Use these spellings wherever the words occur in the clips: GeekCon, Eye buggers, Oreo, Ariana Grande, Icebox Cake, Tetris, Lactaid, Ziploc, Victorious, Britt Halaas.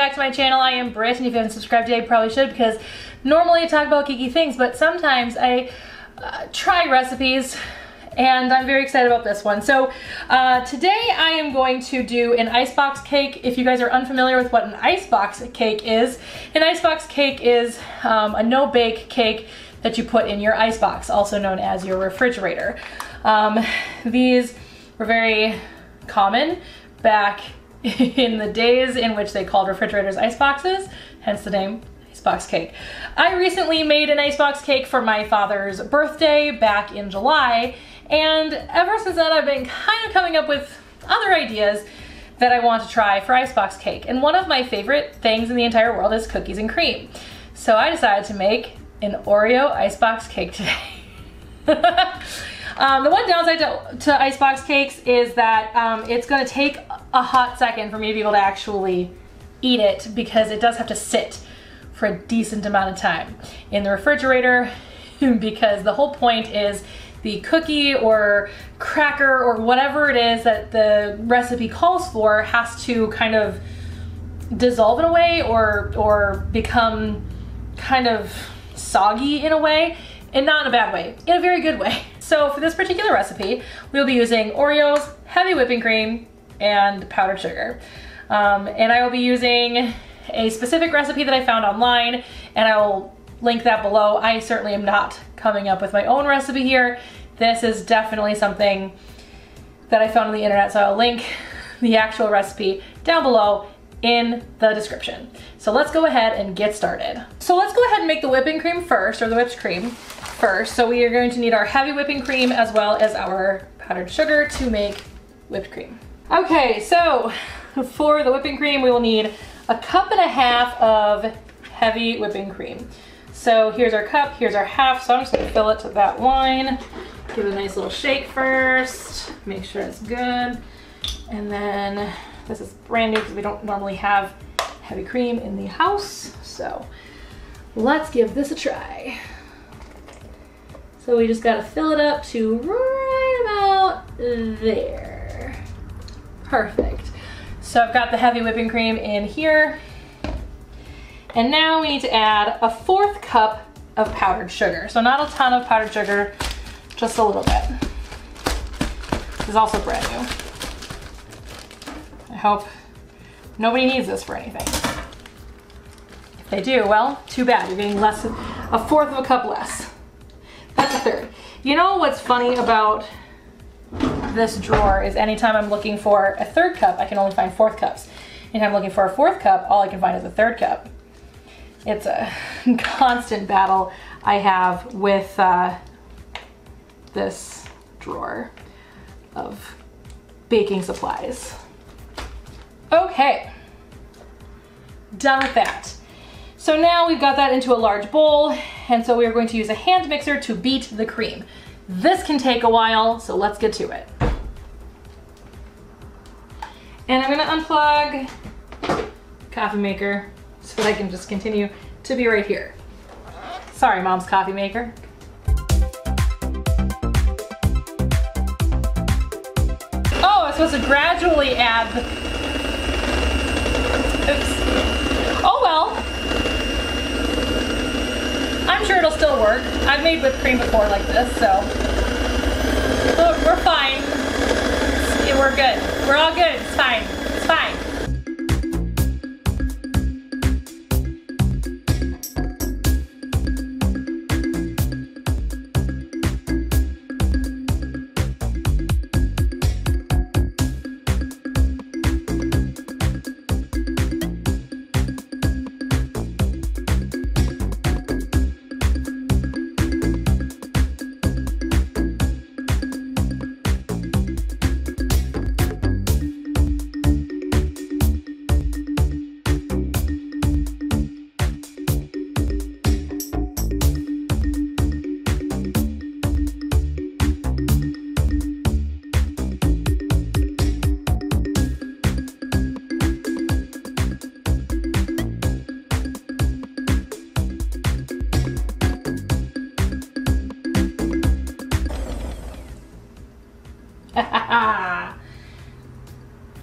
back to my channel. I am Britt, and if you haven't subscribed today, you probably should, because normally I talk about geeky things, but sometimes I try recipes, and I'm very excited about this one. So today I am going to do an icebox cake. If you guys are unfamiliar with what an icebox cake is a no-bake cake that you put in your icebox, also known as your refrigerator. These were very common back in the days in which they called refrigerators iceboxes, hence the name icebox cake. I recently made an icebox cake for my father's birthday back in July, and ever since then I've been kind of coming up with other ideas that I want to try for icebox cake. And one of my favorite things in the entire world is cookies and cream. So I decided to make an Oreo icebox cake today. The one downside to icebox cakes is that it's gonna take a hot second for me to be able to actually eat it, because it does have to sit for a decent amount of time in the refrigerator, because the whole point is the cookie or cracker or whatever it is that the recipe calls for has to kind of dissolve in a way, or become kind of soggy in a way, and not in a bad way, in a very good way. So for this particular recipe, we'll be using Oreos, heavy whipping cream, and powdered sugar. And I will be using a specific recipe that I found online, and I will link that below. I certainly am not coming up with my own recipe here. This is definitely something that I found on the internet, so I'll link the actual recipe down below in the description. So let's go ahead and get started. So let's go ahead and make the whipping cream first, or the whipped cream first. So we are going to need our heavy whipping cream as well as our powdered sugar to make whipped cream. Okay, so for the whipping cream, we will need a cup and a half of heavy whipping cream. So here's our cup, here's our half. So I'm just gonna fill it to that line. Give it a nice little shake first, make sure it's good. And then this is brand new because we don't normally have heavy cream in the house. So let's give this a try. So we just gotta fill it up to right about there. Perfect. So I've got the heavy whipping cream in here. And now we need to add a fourth cup of powdered sugar. So not a ton of powdered sugar, just a little bit. This is also brand new. I hope nobody needs this for anything. If they do, well, too bad. You're getting less, a fourth of a cup less. That's a third. You know what's funny about this drawer is anytime I'm looking for a third cup, I can only find fourth cups. Anytime I'm looking for a fourth cup, all I can find is a third cup. It's a constant battle I have with this drawer of baking supplies. Okay, done with that. So now we've got that into a large bowl, and so we are going to use a hand mixer to beat the cream. This can take a while, so let's get to it. And I'm gonna unplug the coffee maker so that I can just continue to be right here. Sorry, Mom's coffee maker. Oh, I'm supposed to gradually add the oops. Oh well. I'm sure it'll still work. I've made whipped cream before like this, so we're fine. We're good. We're all good. It's fine. It's fine.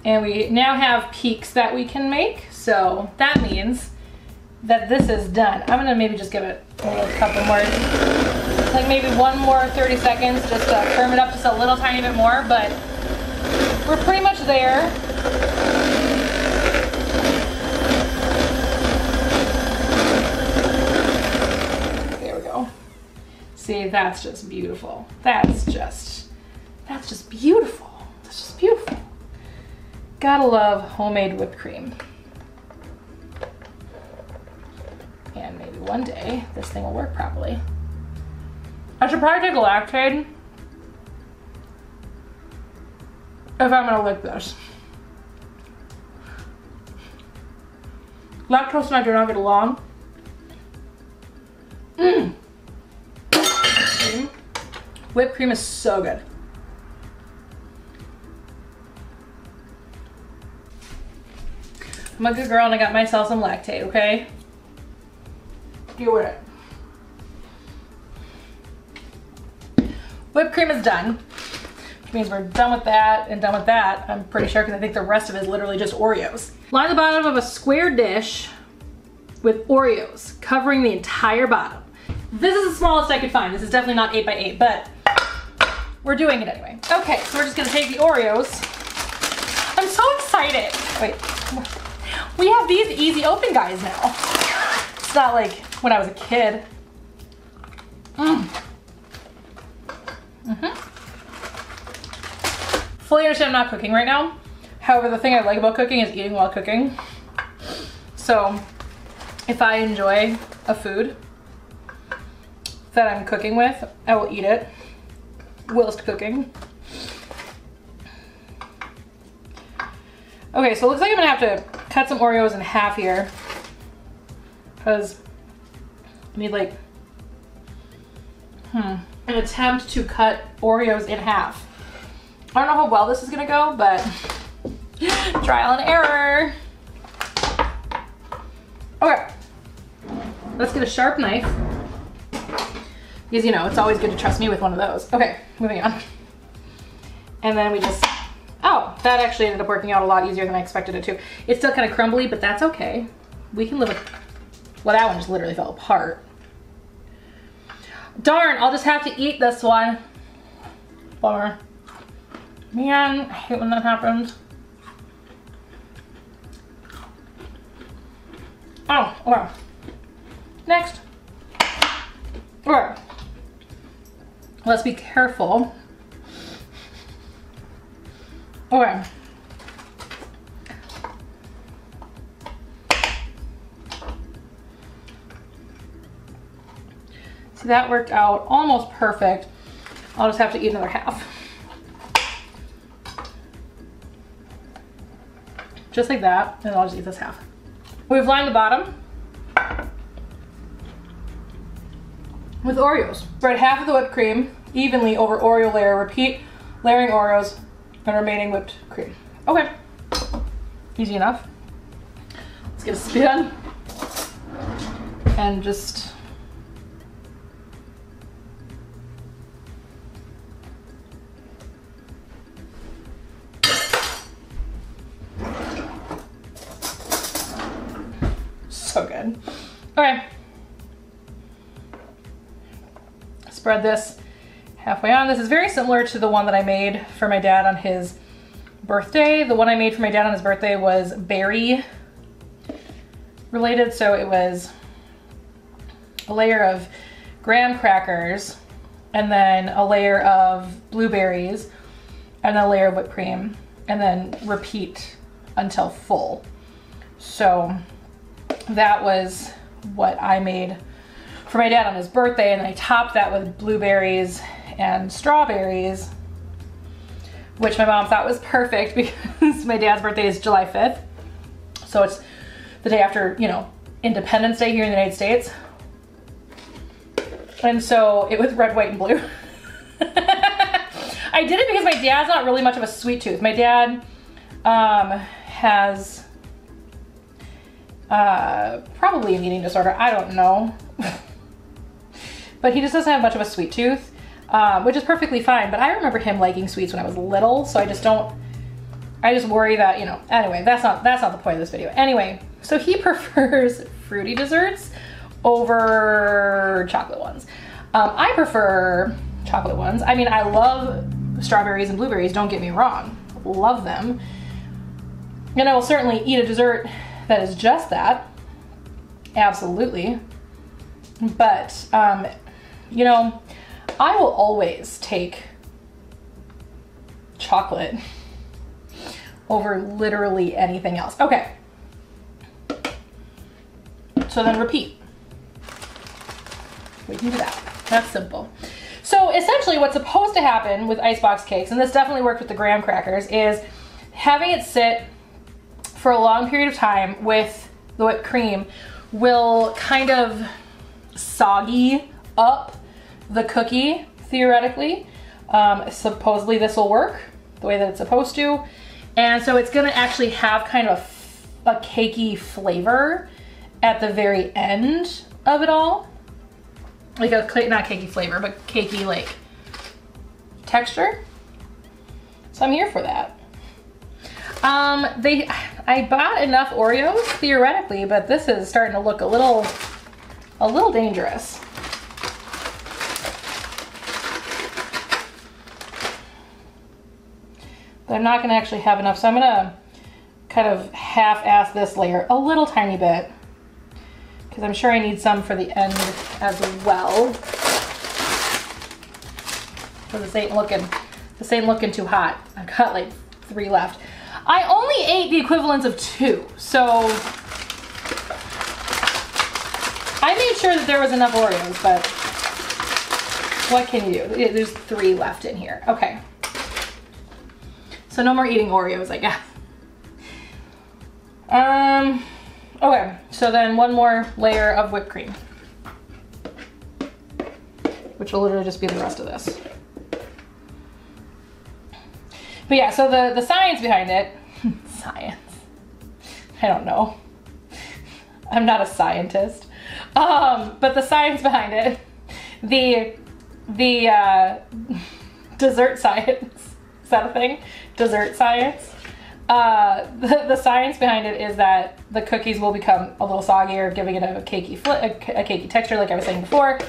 And we now have peaks that we can make. So that means that this is done. I'm gonna maybe just give it a couple more, like maybe one more 30 seconds just to firm it up just a little tiny bit more, but we're pretty much there. There we go. See, that's just beautiful. That's just beautiful. That's just beautiful. Gotta love homemade whipped cream. And maybe one day this thing will work properly. I should probably take a Lactaid if I'm gonna lick this. Lactose and I do not get along. Whipped cream is so good. I'm a good girl and I got myself some Lactaid, okay? Deal with it. Whipped cream is done, which means we're done with that and done with that. I'm pretty sure because I think the rest of it is literally just Oreos. Line the bottom of a square dish with Oreos, covering the entire bottom. This is the smallest I could find. This is definitely not 8x8, but we're doing it anyway. Okay, so we're just gonna take the Oreos. I'm so excited. Wait. We have these easy open guys now. It's not like when I was a kid. Fully understand I'm not cooking right now. However, the thing I like about cooking is eating while cooking. So if I enjoy a food that I'm cooking with, I will eat it whilst cooking. Okay, so it looks like I'm gonna have to cut some Oreos in half here because I need like an attempt to cut Oreos in half. I don't know how well this is gonna go, but trial and error. Okay, let's get a sharp knife because you know it's always good to trust me with one of those. Okay, moving on. And then we just that actually ended up working out a lot easier than I expected it to. It's still kind of crumbly, but that's okay. We can live with, well, that one just literally fell apart. Darn, I'll just have to eat this one. Bummer. Man, I hate when that happens. Oh, okay. Next. Okay. Let's be careful. Okay. So that worked out almost perfect. I'll just have to eat another half. Just like that, and I'll just eat this half. We've lined the bottom with Oreos. Spread half of the whipped cream evenly over Oreo layer. Repeat layering Oreos and remaining whipped cream. Okay, easy enough. Let's get a spin and just so good. Okay, spread this halfway on. This is very similar to the one that I made for my dad on his birthday. The one I made for my dad on his birthday was berry related. So it was a layer of graham crackers and then a layer of blueberries and a layer of whipped cream and then repeat until full. So that was what I made for my dad on his birthday, and I topped that with blueberries and strawberries, which my mom thought was perfect because my dad's birthday is July 5th. So it's the day after, you know, Independence Day here in the United States. And so it was red, white, and blue. I did it because my dad's not really much of a sweet tooth. My dad has probably an eating disorder, I don't know. But he just doesn't have much of a sweet tooth. Which is perfectly fine, but I remember him liking sweets when I was little, so I just worry that, you know, anyway, that's not the point of this video. Anyway, So he prefers fruity desserts over chocolate ones. I prefer chocolate ones. I mean, I love strawberries and blueberries, don't get me wrong, love them. And I will certainly eat a dessert that is just that, absolutely. But, you know, I will always take chocolate over literally anything else. Okay, so then repeat. We can do that, that's simple. So essentially what's supposed to happen with icebox cakes, and this definitely worked with the graham crackers, is having it sit for a long period of time with the whipped cream will kind of soggy up the cookie, theoretically. Supposedly this will work the way that it's supposed to. And so it's gonna actually have kind of a cakey flavor at the very end of it all. Like a, not cakey flavor, but cakey like texture. So I'm here for that. I bought enough Oreos theoretically, but this is starting to look a little dangerous. But I'm not gonna actually have enough, so I'm gonna kind of half-ass this layer a little tiny bit, because I'm sure I need some for the end as well. So this ain't looking too hot. I've got like 3 left. I only ate the equivalents of 2, so I made sure that there was enough Oreos, but what can you do? There's 3 left in here. Okay. So no more eating Oreos, I guess. Okay, so then one more layer of whipped cream, which will literally just be the rest of this. But yeah, so the science behind it, science, I don't know. I'm not a scientist, but the science behind it, the dessert science, is that a thing? Dessert science. The science behind it is that the cookies will become a little soggier, giving it a cakey texture, like I was saying before.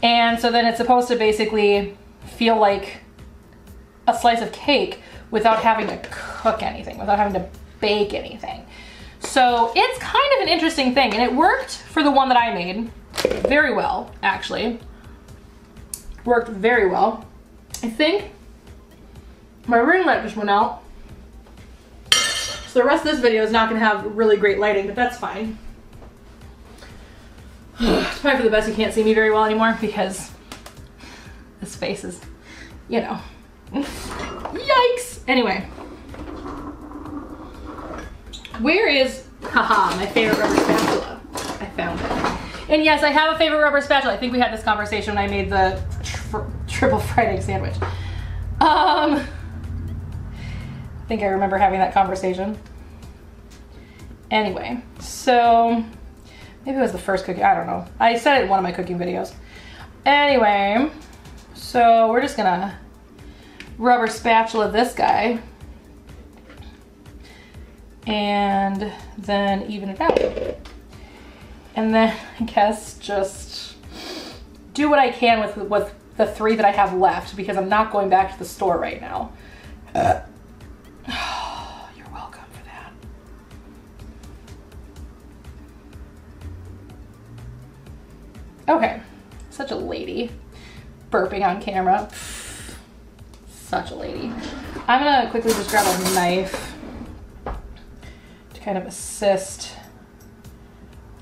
And so then it's supposed to basically feel like a slice of cake without having to cook anything, without having to bake anything. So it's kind of an interesting thing, and it worked for the one that I made very well, actually. Worked very well. I think my ring light just went out, so the rest of this video is not gonna have really great lighting, but that's fine. It's probably for the best you can't see me very well anymore, because this face is, you know. Yikes! Anyway. Where is, haha, my favorite rubber spatula? I found it. And yes, I have a favorite rubber spatula. I think we had this conversation when I made the triple fried egg sandwich. I think I remember having that conversation. Anyway, so maybe it was the first cookie, I don't know. I said it in one of my cooking videos. Anyway, so we're just gonna rubber spatula this guy and then even it out. And then I guess just do what I can with the 3 that I have left, because I'm not going back to the store right now. Oh, you're welcome for that. Okay, such a lady. Burping on camera. Such a lady. I'm gonna quickly just grab a knife to kind of assist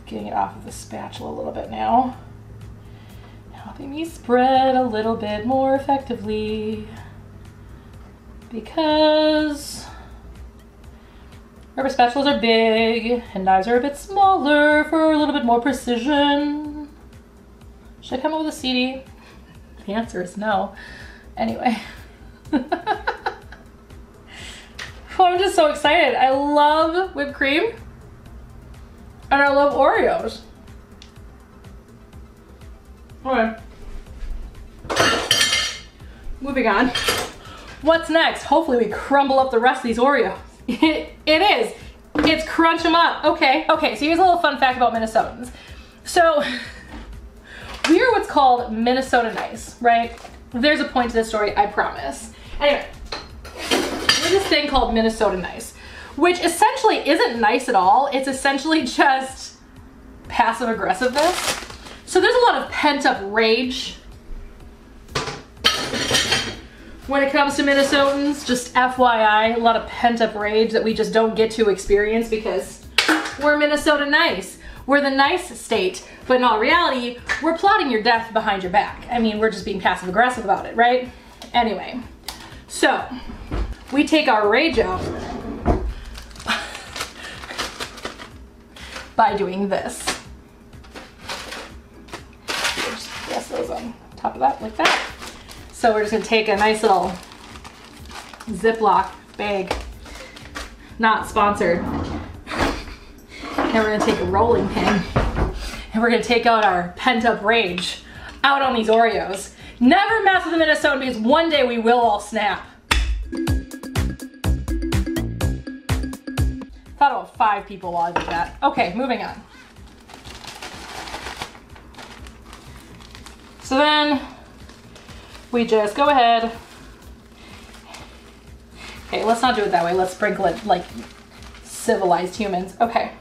getting it off of the spatula a little bit now. Helping me spread a little bit more effectively, because rubber spatulas are big and knives are a bit smaller for a little bit more precision. Should I come up with a CD? The answer is no. Anyway. Oh, I'm just so excited. I love whipped cream and I love Oreos. Okay. Moving on. What's next? Hopefully we crumble up the rest of these Oreos. It is It's crunch them up. Okay, so here's a little fun fact about Minnesotans. So we are what's called Minnesota nice, right? There's a point to this story, I promise. Anyway, there's this thing called Minnesota nice, which essentially isn't nice at all. It's essentially just passive aggressiveness. So there's a lot of pent up rage when it comes to Minnesotans, just FYI, a lot of pent up rage that we just don't get to experience because we're Minnesota nice. We're the nice state, but in all reality, we're plotting your death behind your back. I mean, we're just being passive aggressive about it, right? Anyway, so we take our rage out by doing this. Just press those on top of that like that. So we're just gonna take a nice little Ziploc bag, not sponsored. And we're gonna take a rolling pin and we're gonna take out our pent up rage out on these Oreos. Never mess with a Minnesotan because one day we will all snap. Thought about 5 people while I did that. Okay, moving on. So then we just go ahead. Okay, let's not do it that way. Let's sprinkle it like civilized humans. Okay.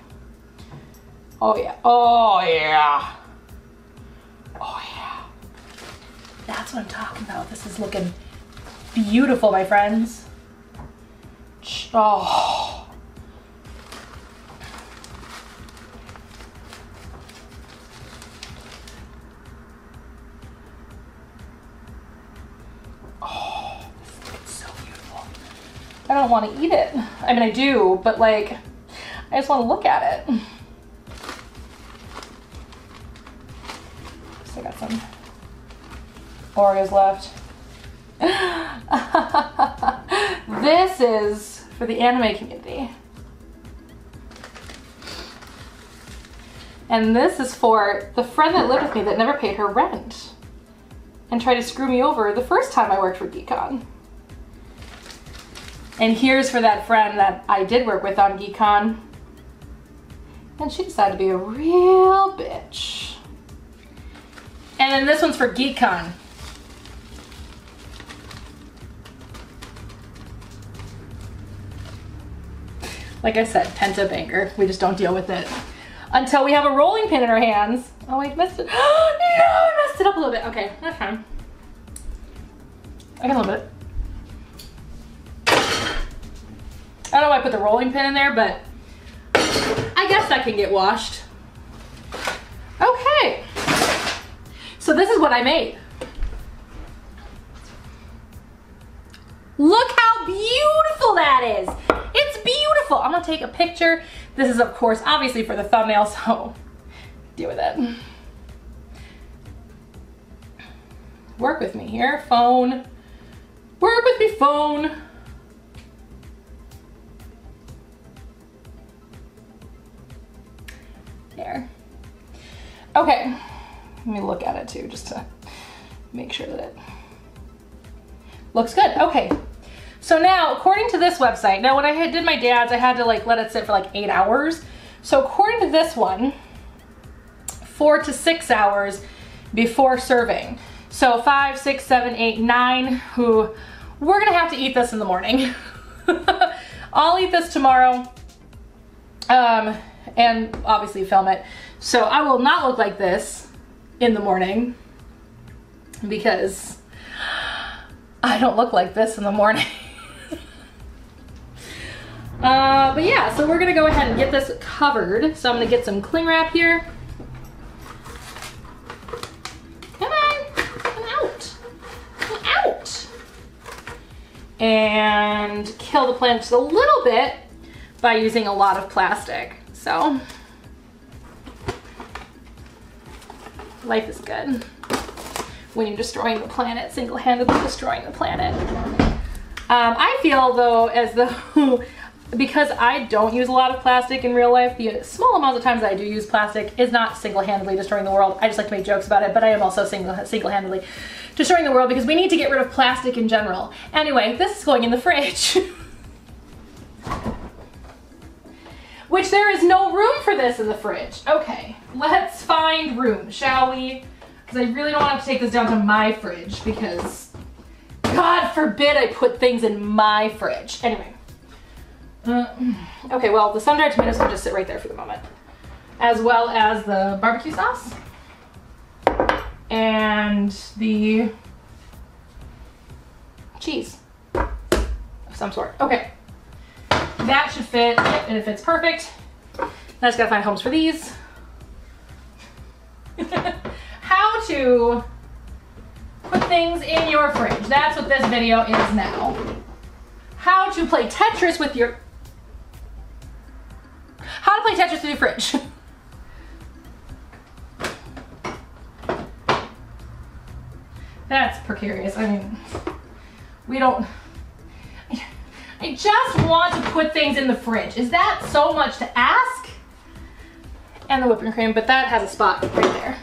Oh yeah. Oh yeah. Oh yeah. That's what I'm talking about. This is looking beautiful, my friends. Oh. I don't want to eat it. I mean, I do, but like, I just want to look at it. So I got some Oreos left. This is for the anime community. And this is for the friend that lived with me that never paid her rent and tried to screw me over the first time I worked for GeekCon. And here's for that friend that I did work with on GeekCon. And she decided to be a real bitch. And then this one's for GeekCon. Like I said, pent-up anger. We just don't deal with it. Until we have a rolling pin in our hands. Oh, I messed it. No, I messed it up a little bit. Okay, that's fine. I got a little bit. I don't know why I put the rolling pin in there, but I guess that can get washed. Okay. So this is what I made. Look how beautiful that is. It's beautiful. I'm gonna take a picture. This is, of course, obviously for the thumbnail, so deal with it. Work with me here, phone. Work with me, phone. There. Okay, let me look at it too, just to make sure that it looks good. Okay, so now according to this website, now when I did my dad's, I had to like let it sit for like 8 hours. So according to this one, 4 to 6 hours before serving. So 5, 6, 7, 8, 9. Who we're gonna have to eat this in the morning. I'll eat this tomorrow. And obviously film it. So I will not look like this in the morning because I don't look like this in the morning. But yeah, so we're gonna go ahead and get this covered. So I'm gonna get some cling wrap here. Come on, come out, come out. And kill the plant just a little bit by using a lot of plastic. So, life is good when you're destroying the planet, single-handedly destroying the planet. I feel though, as though, because I don't use a lot of plastic in real life, the small amounts of times that I do use plastic is not single-handedly destroying the world. I just like to make jokes about it, but I am also single-handedly destroying the world because we need to get rid of plastic in general. Anyway, this is going in the fridge. which there is no room for this in the fridge. Okay, let's find room, shall we? Because I really don't want to take this down to my fridge because God forbid I put things in my fridge. Anyway. Okay, well, the sun-dried tomatoes can just sit right there for the moment, as well as the barbecue sauce and the cheese of some sort. Okay, that should fit, and it fits perfect. Now I just gotta find homes for these. How to put things in your fridge. That's what this video is now. How to play Tetris with your... How to play Tetris with your fridge. That's precarious. I mean, we don't... I just want to put things in the fridge. Is that so much to ask? And the whipping cream, but that has a spot right there.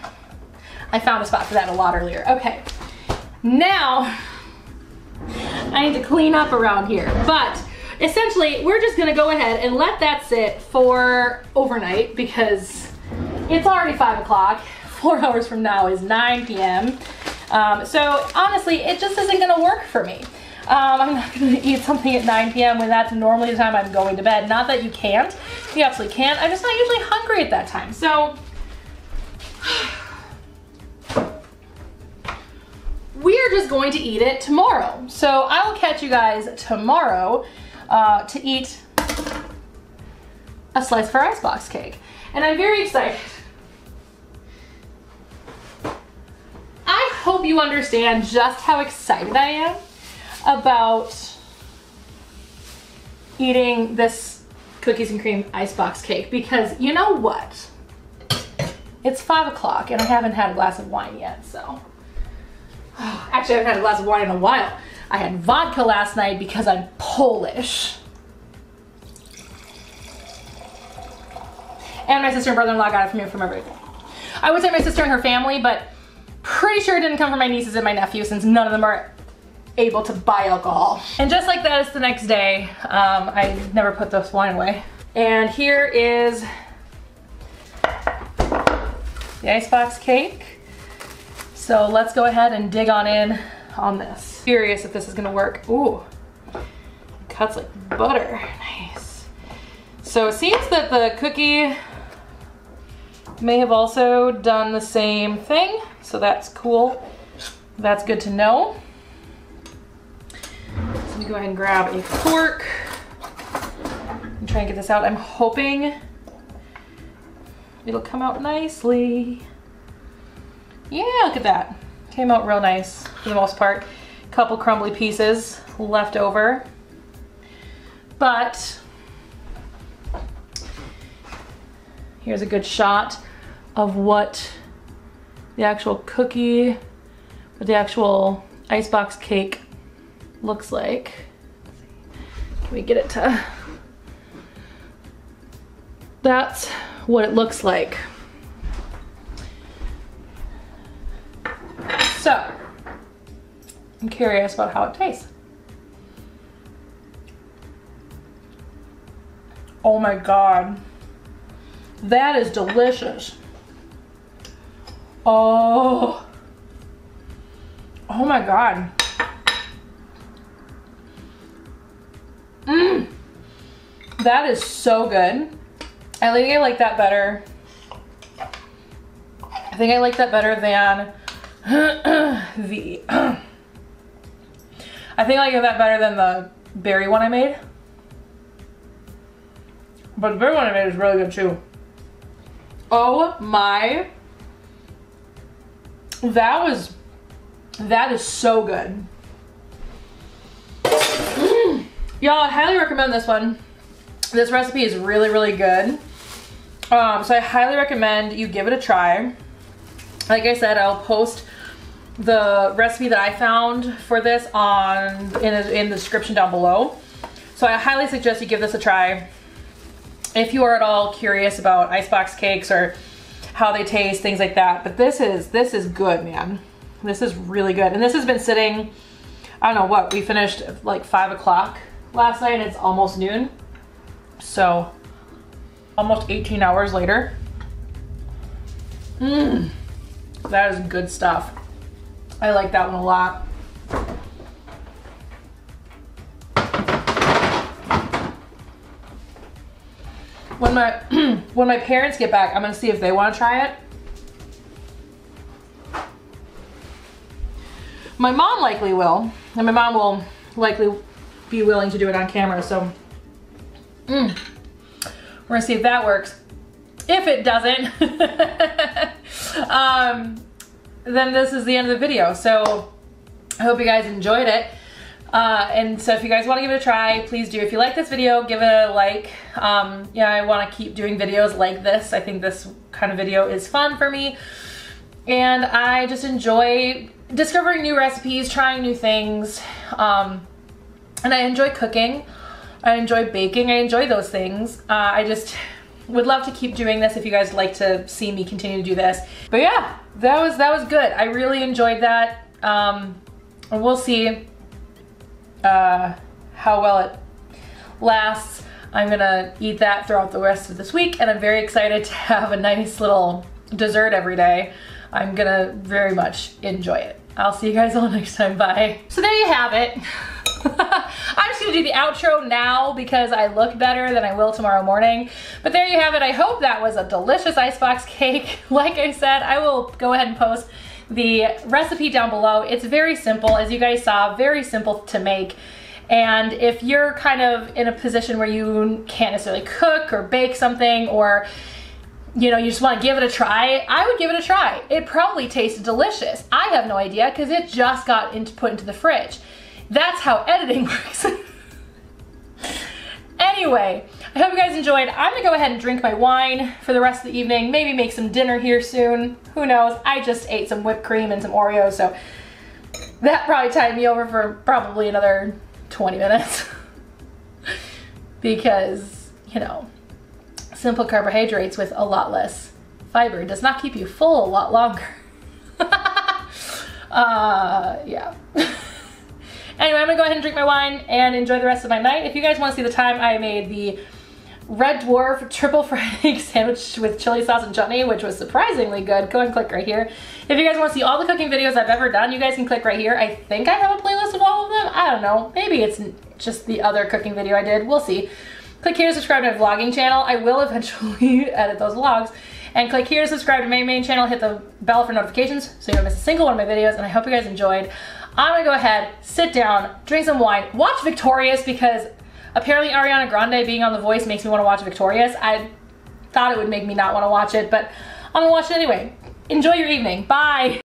I found a spot for that a lot earlier. Okay, now I need to clean up around here, but essentially we're just gonna go ahead and let that sit for overnight because it's already 5 o'clock. 4 hours from now is 9 p.m. So honestly, it just isn't gonna work for me. I'm not gonna eat something at 9 p.m. when that's normally the time I'm going to bed. Not that you can't, you absolutely can't. I'm just not usually hungry at that time. So we're just going to eat it tomorrow. So I will catch you guys tomorrow to eat a slice of our icebox cake. And I'm very excited. I hope you understand just how excited I am about eating this cookies and cream icebox cake because you know what? It's 5 o'clock and I haven't had a glass of wine yet, so. Actually, I haven't had a glass of wine in a while. I had vodka last night because I'm Polish. And my sister and brother-in-law got it for me for my birthday. I would say my sister and her family, but pretty sure it didn't come from my nieces and my nephew since none of them are able to buy alcohol. And just like that, it's the next day. I never put this wine away. And here is the icebox cake. So let's go ahead and dig on in on this. Curious if this is gonna work. Ooh, it cuts like butter, nice. So it seems that the cookie may have also done the same thing. So that's cool, that's good to know. Let me go ahead and grab a fork and try and get this out. I'm hoping it'll come out nicely. Yeah, look at that. Came out real nice for the most part. Couple crumbly pieces left over. But here's a good shot of what the actual cookie, what the actual icebox cake looks like. Can we get it to... That's what it looks like. So, I'm curious about how it tastes. Oh my God. That is delicious. Oh. Oh my God. Mmm. That is so good. I think I like that better. I think I like that better than I think I like that better than the berry one I made. But the berry one I made is really good too. Oh my. That is so good. Y'all, I highly recommend this one. This recipe is really, really good. So I highly recommend you give it a try. Like I said, I'll post the recipe that I found for this in the description down below. So I highly suggest you give this a try. If you are at all curious about icebox cakes or how they taste, things like that. But this is good, man. This is really good. And this has been sitting, I don't know what, we finished like 5 o'clock last night. It's almost noon. So almost 18 hours later. That is good stuff. I like that one a lot. When my when my parents get back, I'm gonna see if they wanna try it. My mom likely will, and my mom will likely be willing to do it on camera, so we're gonna see if that works. If it doesn't, then this is the end of the video. So I hope you guys enjoyed it. And so if you guys want to give it a try, please do. If you like this video, give it a like. Yeah, I want to keep doing videos like this. I think this kind of video is fun for me. And I just enjoy discovering new recipes, trying new things. And I enjoy cooking. I enjoy baking. I enjoy those things. I just would love to keep doing this if you guys like to see me continue to do this. But yeah, that was good. I really enjoyed that. And we'll see how well it lasts. I'm gonna eat that throughout the rest of this week, and I'm very excited to have a nice little dessert every day. I'm gonna very much enjoy it. I'll see you guys all next time. Bye. So there you have it. I'm just gonna do the outro now because I look better than I will tomorrow morning. But there you have it. I hope that was a delicious icebox cake. Like I said, I will go ahead and post the recipe down below. It's very simple, as you guys saw, very simple to make. And if you're kind of in a position where you can't necessarily cook or bake something, or you know, you just want to give it a try, I would give it a try. It probably tasted delicious. I have no idea because it just got put into the fridge. That's how editing works. Anyway, I hope you guys enjoyed. I'm gonna go ahead and drink my wine for the rest of the evening, maybe make some dinner here soon. Who knows? I just ate some whipped cream and some Oreos, so that probably tied me over for probably another 20 minutes. Because, you know, simple carbohydrates with a lot less fiber does not keep you full a lot longer. Yeah. Anyway, I'm gonna go ahead and drink my wine and enjoy the rest of my night. If you guys wanna see the time, I made the Red Dwarf triple fried egg sandwich with chili sauce and chutney, which was surprisingly good. Go and click right here. If you guys wanna see all the cooking videos I've ever done, you guys can click right here. I think I have a playlist of all of them. I don't know, maybe it's just the other cooking video I did, we'll see. Click here to subscribe to my vlogging channel. I will eventually edit those vlogs. And click here to subscribe to my main channel, hit the bell for notifications so you don't miss a single one of my videos, and I hope you guys enjoyed. I'm gonna go ahead, sit down, drink some wine, watch Victorious, because apparently Ariana Grande being on The Voice makes me wanna watch Victorious. I thought it would make me not wanna watch it, but I'm gonna watch it anyway. Enjoy your evening, bye.